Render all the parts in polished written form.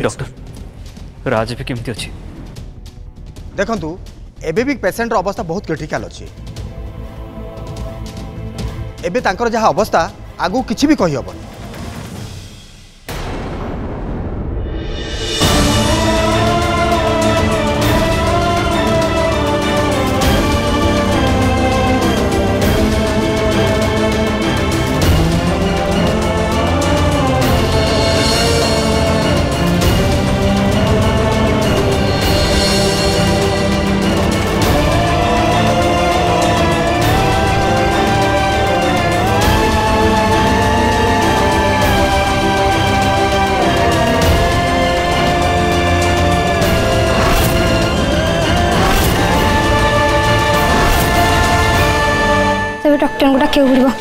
Doctor राज भी केमती अच्छी देखु एबी पेसेंट अवस्था बहुत क्रिटिकाल अच्छी एबे तांकर जहाँ अवस्था आगु किछि भी कहि हबन डॉक्टर को डाके उड़बो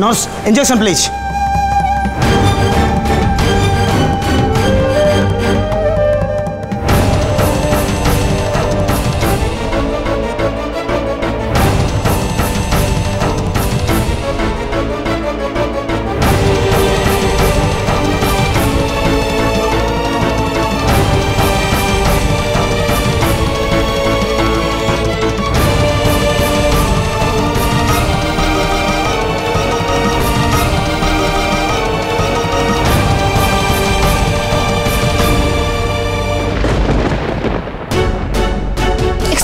Nurse, injection please.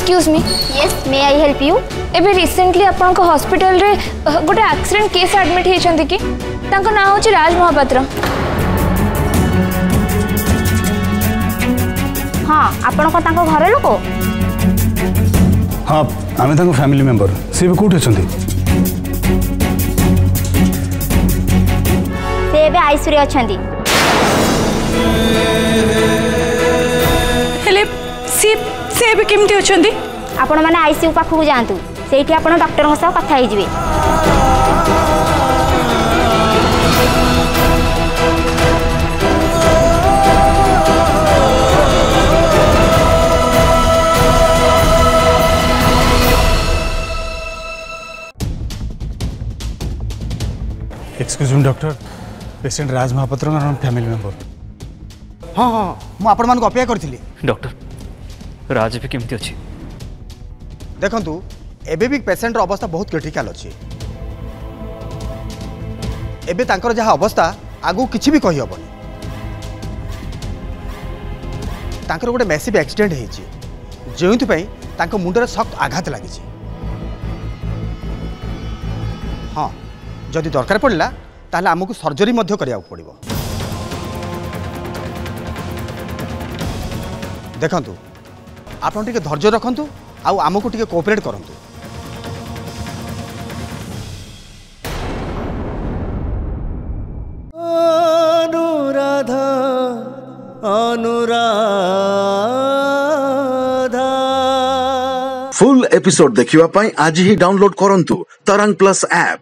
Excuse me. Yes, may I help you? एबे रिसेंटली आपन को हॉस्पिटल रे गोटे एक्सीडेंट केस एडमिट हे छथि कि तांको नाम होछि राज महापात्र। हां, आपन को तांको घरे लोको? हां, आमे तांको फैमिली मेंबर। से भी कोठे छथि? से बे आइसुरे छथि। हेले सी से भी किमती अछंदी आपण माने आईसीयू पाखु जांतु सेठी आपण डॉक्टर होसा कथा हे जिवे excuse me doctor patient Raj Mahapatra का फैमिली मेंबर हां हां मु आपण मान को अपेक्षा करथिली डॉक्टर राज भी केमती अच्छी देखु एबी पेसेंट अवस्था बहुत क्रिटिकाल अच्छी एबे तांकर जहाँ अवस्था आगु किछि भी कहि हबन तांकर गोटे मैसिव एक्सीडेंट हेछि जेउथिपई तांको मुंडरे सख्त आघात लागिछि हाँ जदि दरकार पड़ला ताले हमकु सर्जरी मध्य करियाक पड़िबो देखु आपन टिके धैर्य रखंतु आउ आमको टिके कोऑपरेट करंतु अनुराधा अनुराधा फुल एपिसोड देखिवा पई आज ही डाउनलोड करंतु तरंग प्लस ऐप।